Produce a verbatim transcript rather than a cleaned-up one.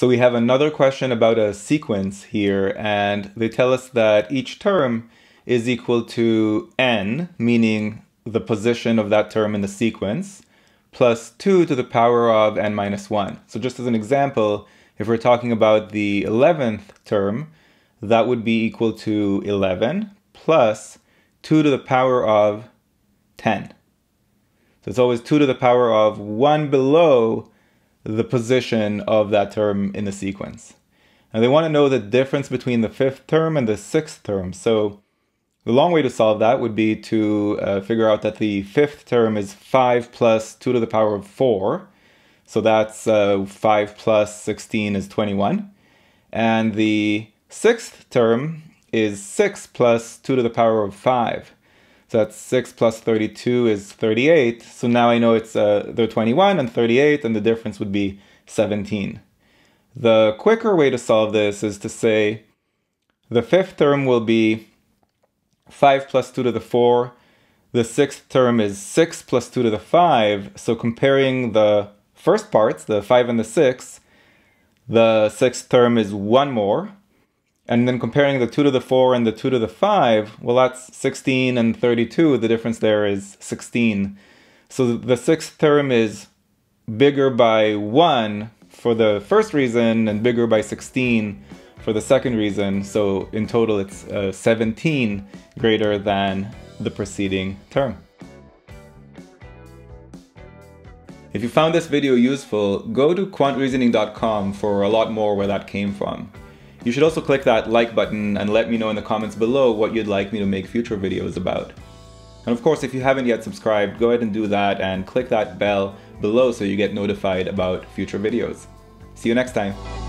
So we have another question about a sequence here, and they tell us that each term is equal to n, meaning the position of that term in the sequence, plus two to the power of n minus one. So just as an example, if we're talking about the eleventh term, that would be equal to eleven plus two to the power of ten. So it's always two to the power of one below the position of that term in the sequence. And they want to know the difference between the fifth term and the sixth term. So the long way to solve that would be to uh, figure out that the fifth term is five plus two to the power of four. So that's uh, five plus sixteen is twenty-one. And the sixth term is six plus two to the power of five. So that's six plus thirty-two is thirty-eight. So now I know it's uh, they're twenty-one and thirty-eight, and the difference would be seventeen. The quicker way to solve this is to say the fifth term will be five plus two to the four. The sixth term is six plus two to the five. So comparing the first parts, the five and the six, the sixth term is one more. And then comparing the two to the four and the two to the five, well, that's sixteen and thirty-two. The difference there is sixteen. So the sixth term is bigger by one for the first reason and bigger by sixteen for the second reason. So in total, it's uh, seventeen greater than the preceding term. If you found this video useful, go to quant reasoning dot com for a lot more where that came from. You should also click that like button and let me know in the comments below what you'd like me to make future videos about. And of course, if you haven't yet subscribed, go ahead and do that and click that bell below so you get notified about future videos. See you next time.